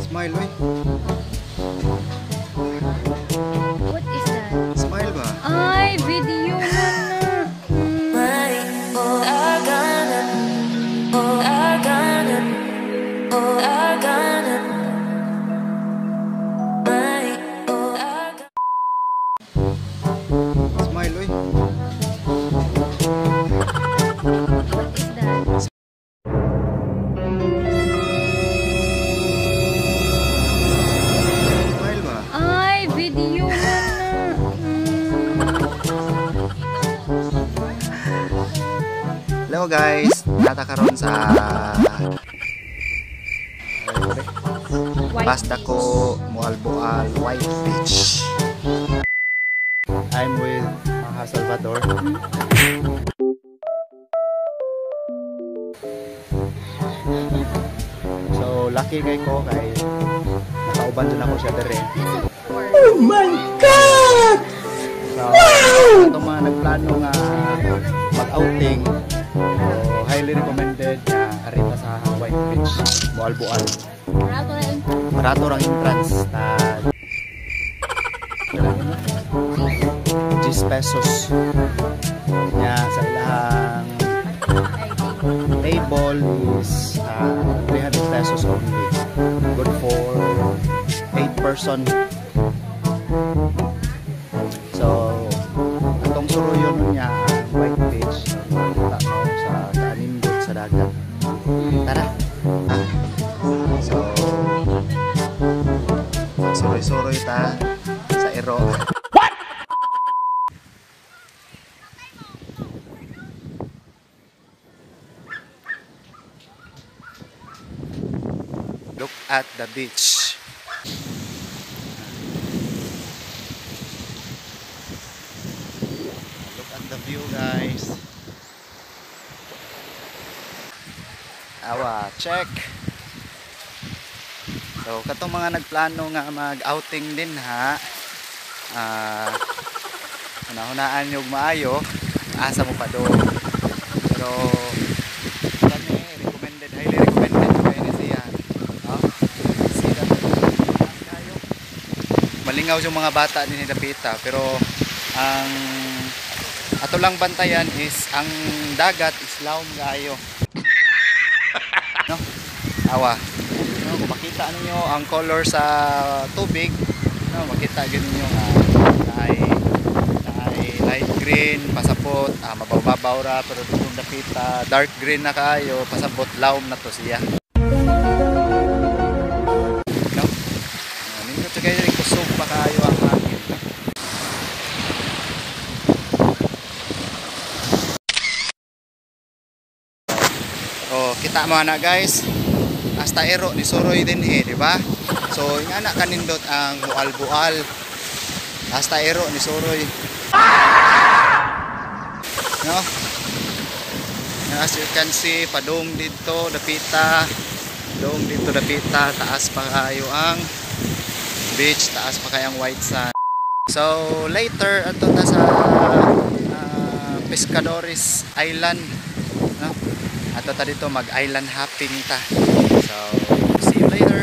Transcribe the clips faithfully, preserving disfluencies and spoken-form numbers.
Smile, oy. What is that? Smile ba? Ay, video na na. Smile, oy. What is that? Hello guys, nata karon sa Basta ko Moalboal White Beach. I'm with uh, Salvador. So lucky kay ko kay nakauban na ako siya dere. Oh my god. So ato man nagplano nga mag-outing. So, highly recommended na uh, Arita sa White Beach, Moalboal. Barato na entrance. Barato lang entrance na ten pesos niya sa ilang table is uh, three hundred pesos only. Good for eight person. So, atong suruyon niya White Beach. Tara. Ah. So, soroy-soroy ta sa ero. What? Look at the beach. Look at the view, guys. Awa, check. So, katong mga nagplano nga mag-outing din ha. Ah, uh, hunahunaan yung maayo, asa mo pa doon. Pero kami recommended, highly recommended kayo na siya. Oh, sila kayo. Malingaw yung mga bata din nilapita, pero ang ato lang bantayan is ang dagat is laom kayo. No? Awa. No, kung makita ninyo ang color sa tubig, no, makita yun ninyo uh, na, ay, na ay light green, pasabot, uh, mabababaw ra, pero kung nakita dark green na kayo, pasabot, laom na to siya. No? Uh, ninyo ito kayo rin kusog pa kayo ang hangin. No? Kita mo na guys, hasta ero ni Soroy din eh, di ba? So, yung anak kanindot ang Moalboal, hasta ero ni Soroy. No? As you can see, padong dito, dapita, padong dito, dapita, taas pa kayo ang beach, taas pa kayo ang white sand. So, later, ato na sa uh, Pescadores Island, no? Ato ta dito mag island hopping ta. So, see you later.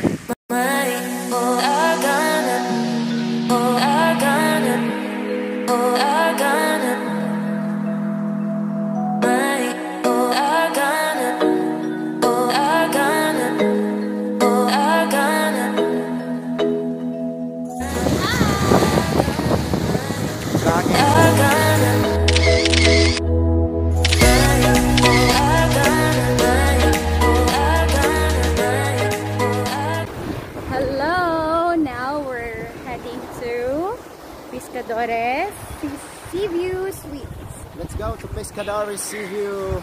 Pescadores Seaview Suites. Let's go to Pescadores Seaview.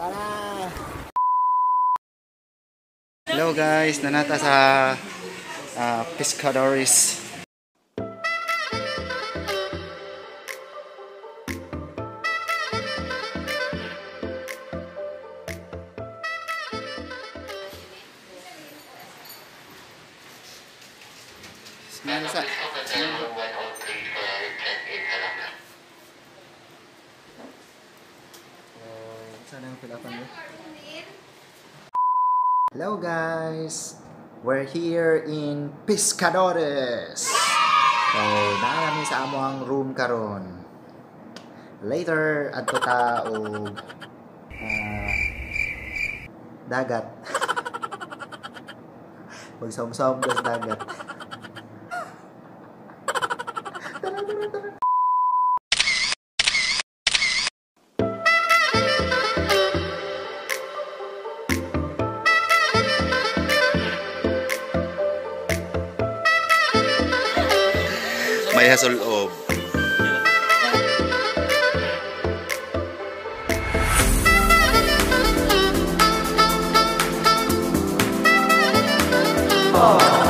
Tara! Hello guys, nanata sa uh, Pescadores. Nasa hello guys. We're here in Pescadores. So, naarami sa amo ang room karon. Later, adto ta og uh, dagat. Pagsom-som sa dagat. May hasol of oh.